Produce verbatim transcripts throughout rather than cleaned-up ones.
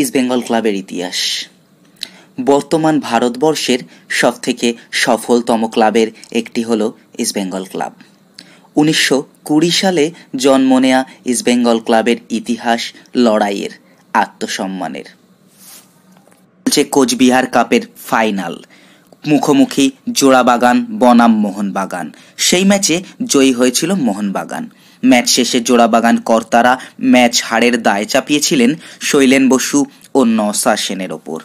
East Bengal ক্লাবের ইতিহাস। বর্তমান ভারতবর্ষের সবথেকে সফলতম ক্লাবের একটি হলো ইস্ট বেঙ্গল ক্লাব। উনিশশো কুড়ি সালে জন্ম নেয়া ইস্ট বেঙ্গল ক্লাবের ইতিহাস লড়াইয়ের, আত্মসম্মানের। কোচবিহার কাপের ফাইনাল মুখোমুখি জোড়াবাগান বনাম মোহনবাগান, সেই ম্যাচে জয়ী হয়েছিল মোহনবাগান। ম্যাচ শেষে জোড়াবাগান কর্তারা ম্যাচ হারের দায় চাপিয়েছিলেন শৈলেন বসু ও নওশা সেনের ওপর।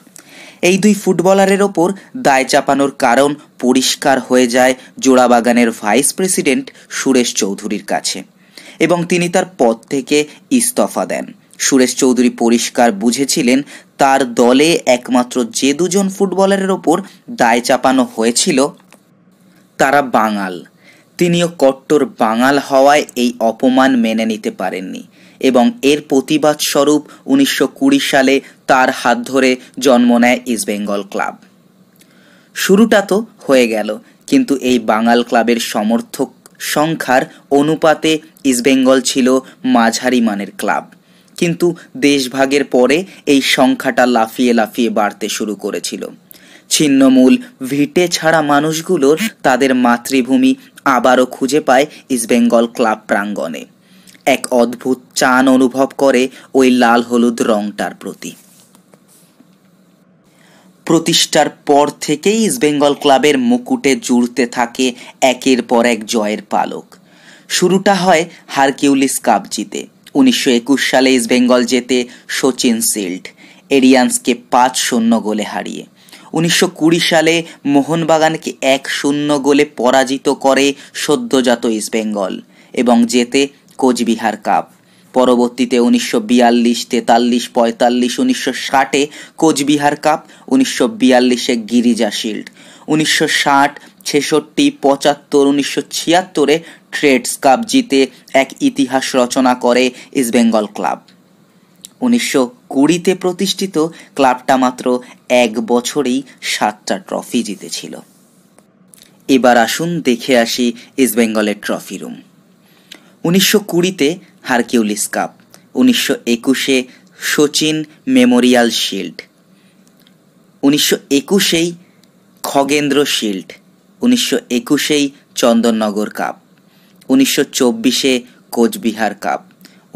এই দুই ফুটবলারের ওপর দায় চাপানোর কারণ পরিষ্কার হয়ে যায় জোড়াবাগানের ভাইস প্রেসিডেন্ট সুরেশ চৌধুরীর কাছে এবং তিনি তার পদ থেকে ইস্তফা দেন। সুরেশ চৌধুরী পরিষ্কার বুঝেছিলেন তার দলে একমাত্র যে দুজন ফুটবলারের ওপর দায় চাপানো হয়েছিল তারা বাঙাল। তিনিও কট্টর বাঙাল হওয়ায় এই অপমান মেনে নিতে পারেননি এবং এর প্রতিবাদ স্বরূপ উনিশশো কুড়ি সালে তার হাত ধরে জন্ম নেয় ইস্ট বেঙ্গল ক্লাব। শুরুটা তো হয়ে গেল, কিন্তু এই বাঙাল ক্লাবের সমর্থক সংখ্যার অনুপাতে ইস্ট বেঙ্গল ছিল মাঝারি মানের ক্লাব, কিন্তু দেশভাগের পরে এই সংখ্যাটা লাফিয়ে লাফিয়ে বাড়তে শুরু করেছিল। ছিন্নমূল ভিটে ছাড়া মানুষগুলোর তাদের মাতৃভূমি আবারও খুঁজে পায় ইস্ট বেঙ্গল ক্লাব প্রাঙ্গণে। এক অদ্ভুত টান অনুভব করে ওই লাল হলুদ রংটার প্রতি। প্রতিষ্ঠার পর থেকেই ইস্ট বেঙ্গল ক্লাবের মুকুটে জুড়তে থাকে একের পর এক জয়ের পালক। শুরুটা হয় হারকিউলিস কাপ জিতে। উনিশশো একুশ সালে ইস্ট বেঙ্গল জেতে সোচিম শিল্ড এরিয়ান্সকে পাঁচ শূন্য গোলে হারিয়ে। উনিশশো কুড়ি সালে মোহনবাগানকে এক শূন্য গোলে পরাজিত করে সদ্যজাত ইস্ট বেঙ্গল এবং জেতে কোচবিহার কাপ। পরবর্তীতে উনিশশো বিয়াল্লিশ, তেতাল্লিশ, পঁয়তাল্লিশ, উনিশশো ষাটে কোচবিহার কাপ, উনিশশো বিয়াল্লিশে গিরিজা শিল্ড, উনিশশো ষাট, ছেষট্টি, পঁচাত্তর, উনিশশো ছিয়াত্তরে ট্রেডস কাপ জিতে এক ইতিহাস রচনা করে ইস্ট বেঙ্গল ক্লাব। উনিশশো কুড়িতে প্রতিষ্ঠিত ক্লাবটা মাত্র এক বছরেই সাতটা ট্রফি জিতেছিল। এবার আসুন দেখে আসি ইস্ট বেঙ্গলের ট্রফি রুম। উনিশশো কুড়িতে হারকিউলিস কাপ, উনিশশো একুশে সোচিম মেমোরিয়াল শিল্ড, উনিশশো একুশেই খগেন্দ্র শিল্ড, উনিশশো একুশেই চন্দননগর কাপ, উনিশশো চব্বিশে কোচবিহার কাপ,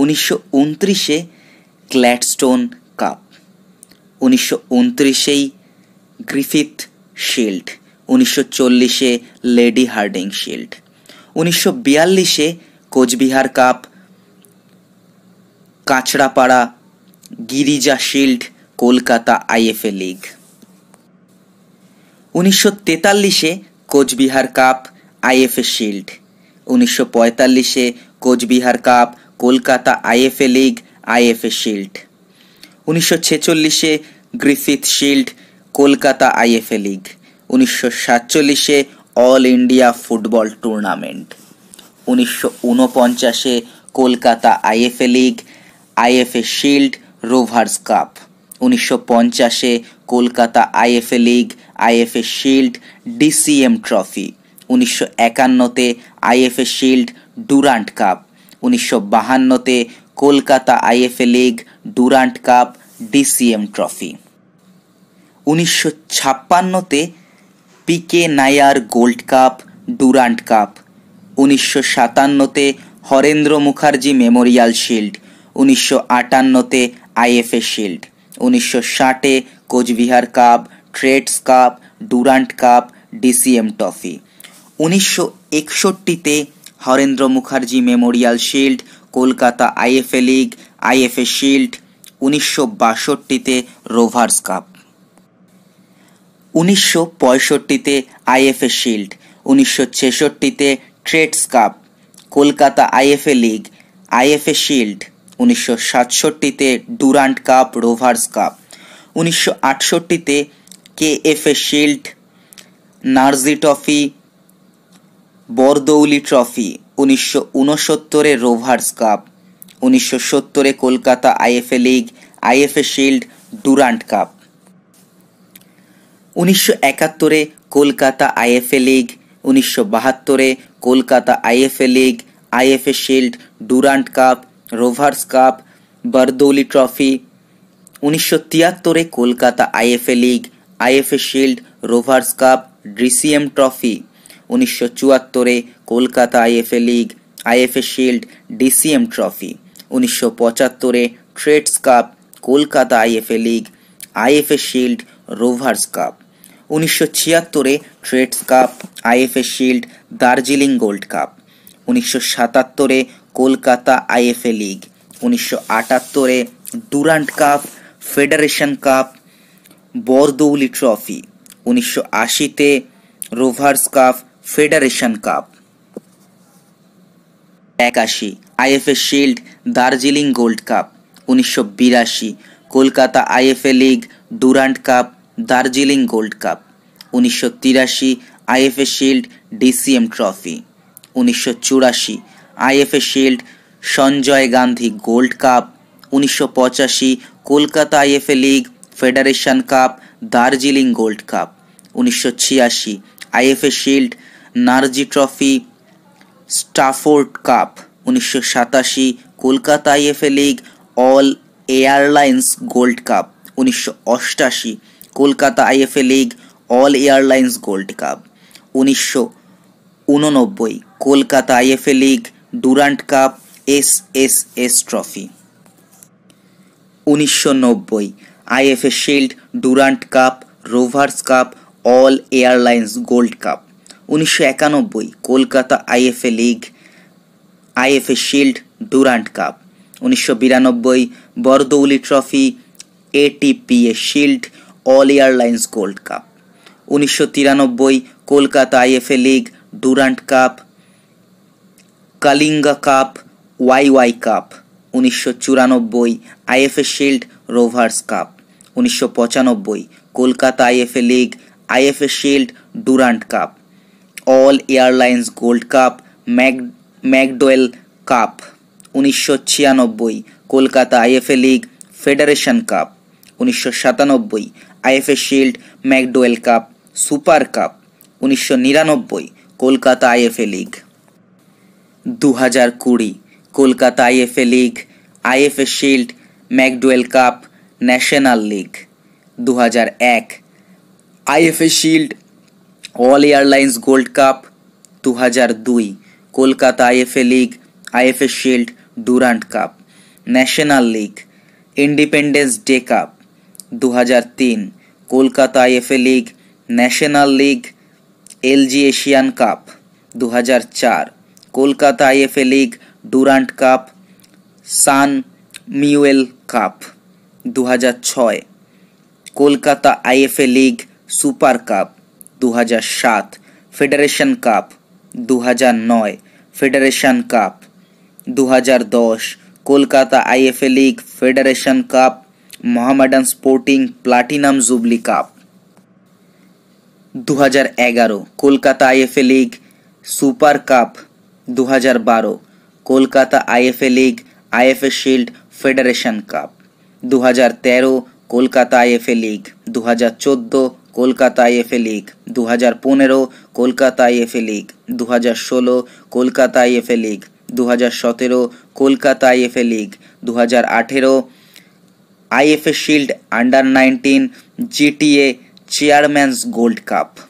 উনিশশো উনত্রিশে গ্ল্যাডস্টোন কাপ, উনিশশো উনত্রিশেই গ্রিফিথ শিল্ড, উনিশশো চল্লিশে লেডি হার্ডিং শিল্ড, উনিশশো বিয়াল্লিশে Coochbehar cup, Kanchrapara Girija shield, Kolkata IFA league, উনিশশো তেতাল্লিশে কোচবিহার কাপ, আইএফএ শিল্ড, উনিশশো পঁয়তাল্লিশে Coochbehar cup, Kolkata IFA league, IFA shield, উনিশশো ছেচল্লিশে Griffith shield, Kolkata IFA league, উনিশশো সাতচল্লিশে অল ইন্ডিয়া ফুটবল টুর্নামেন্ট, উনিশশো উনপঞ্চাশে Kolkata IFA league, IFA shield, rovers cup, উনিশশো পঞ্চাশে Kolkata IFA league, IFA shield, DCM trophy, উনিশশো একান্নতে আইএফএ শিল্ড, ডুরান্ড কাপ, উনিশশো বাহান্নতে Kolkata IFA league, Durand cup, DCM trophy, উনিশশো ছাপ্পান্নতে P K Nair gold cup, Durand cup, উনিশশো সাতান্নতে হরেন্দ্র মুখার্জি মেমোরিয়াল শিল্ড, উনিশশো আটান্নতে আইএফএ শিল্ড, উনিশশো ষাটে Coochbehar cup, trades cup, Durand cup, DCM trophy, উনিশশো একষট্টিতে Harendra Mukherjee memorial shield, Kolkata IFA league, IFA shield, উনিশশো বাষট্টিতে রোভার্স কাপ, উনিশশো পঁয়ষট্টিতে আইএফএ শিল্ড, উনিশশো ছেষট্টিতে trades cup, Kolkata IFA league, IFA shield, উনিশশো সাতষট্টিতে ডুরান্ড কাপ, রোভার্স কাপ, উনিশশো আটষট্টিতে KFA shield, Nagjee trophy, Bordoloi trophy, উনিশশো উনসত্তরে রোভার্স কাপ, উনিশশো সত্তরে Kolkata IFA league, IFA shield, Durand cup, উনিশশো একাত্তরে কলকাতা আইএফএ লিগ, উনিশশো বাহাত্তরে Kolkata IFA league, IFA shield, Durand cup, rovers cup, Bordoloi trophy, उन्नीसशो तिहत्तरे Kolkata IFA league, IFA shield, Rovers cup, DCM trophy. उन्नीसशो चुहत्तरे Kolkata IFA league, IFA shield, DCM trophy. उन्नीसशो पचहत्तरे trades cup, Kolkata IFA league, IFA shield, Rovers cup. उन्नीसशो छियात्तरे trades cup, IFA shield, Darjeeling gold cup. उन्नीसशो सतहत्तरे कलकाता आईएफए लीग। उन्नीसशो अठहत्तरे Durand cup, federation cup, Bordoloi trophy. उन्नीसशो आशीते रोभार्स कप, फेडारेशन कप। एकाशी IFA shield, Darjeeling gold cup. उन्नीसशो बिराशी Kolkata IFA league, Durand cup, Darjeeling gold cup. उन्नीसशो तिराशी आईएफए शील्ड, डीसीएम ट्रॉफी। उन्नीसशो चौराशी IFA shield, Sanjay Gandhi gold cup. उन्नीसशो पचासी Kolkata IFA league, federation cup, Darjeeling gold cup. उन्नीसशो छियासी IFA shield, Nagjee trophy, Stafford cup. उन्नीसशो सताशी Kolkata IFA league, all airlines gold cup. उन्नीसशो अठासी Kolkata IFA league, all airlines gold cup. उन्नीसशो उननब्बे Kolkata IFA league, Durand cup, SSS trophy. उन्नीसशो नब्बे IFA shield, Durand cup, Rovers cup, all airlines gold cup. उन्नीसशो इक्यानबे Kolkata IFA league, IFA shield, Durand cup. उन्नीसशो बिरानब्बे Bordoloi trophy, ATPA shield, all airlines gold cup. उन्नीसशो तिरानब्बे Kolkata IFA league, Durand cup, Kalinga cup, WaiWai cup. उन्नीसशो चौरानब्बे आईएफए शील्ड, रोभार्स कप। उन्नीसशो पचानब्बे Kolkata IFA league, IFA shield, Durand cup, all airlines gold cup, Mac McDowell cup. उन्नीसशो छियानब्बे Kolkata IFA league, federation cup. उन्नीसशो सतानब्बे IFA shield, McDowell cup, super cup. उन्नीसशो निरानब्बे कोलकाता आईएफए लीग। दो हज़ार बीस Kolkata IFA league, IFA shield, McDowell cup, national league. दो हज़ार एक IFA shield, all airlines gold cup. दो हज़ार दुई Kolkata IFA league, IFA shield, Durand cup, national league, independence day cup. दो हज़ार तीन Kolkata IFA league, national league, LG Asian cup. दो हज़ार चार Kolkata IFA league, Durand cup, San Miguel cup. दो हज़ार छः Kolkata IFA league, super cup. दो हज़ार सात फेडरेशन कप। दो हज़ार नौ फेडरेशन कप। दो हज़ार दस Kolkata IFA league, federation cup, Mohammedan sporting platinum jubilee cup. दो हज़ार ग्यारह Kolkata IFA league, super cup. दो हज़ार बारह Kolkata IFA league, IFA shield, federation cup. दो हज़ार तेरह कोलकाता आईएफए लीग। दो हज़ार चौदह कोलकाता आईएफए लीग। दो हज़ार पंद्रह कोलकाता आईएफए लीग। दो हज़ार सोलह कोलकाता आईएफए लीग। दो हज़ार सत्रह कोलकाता आईएफए लीग। दो हज़ार अठारह IFA shield, under nineteen, GTA chairman's gold cup.